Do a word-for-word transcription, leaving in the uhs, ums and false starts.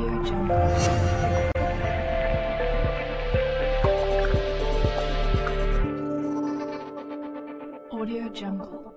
Audio Jungle. Audio Jungle.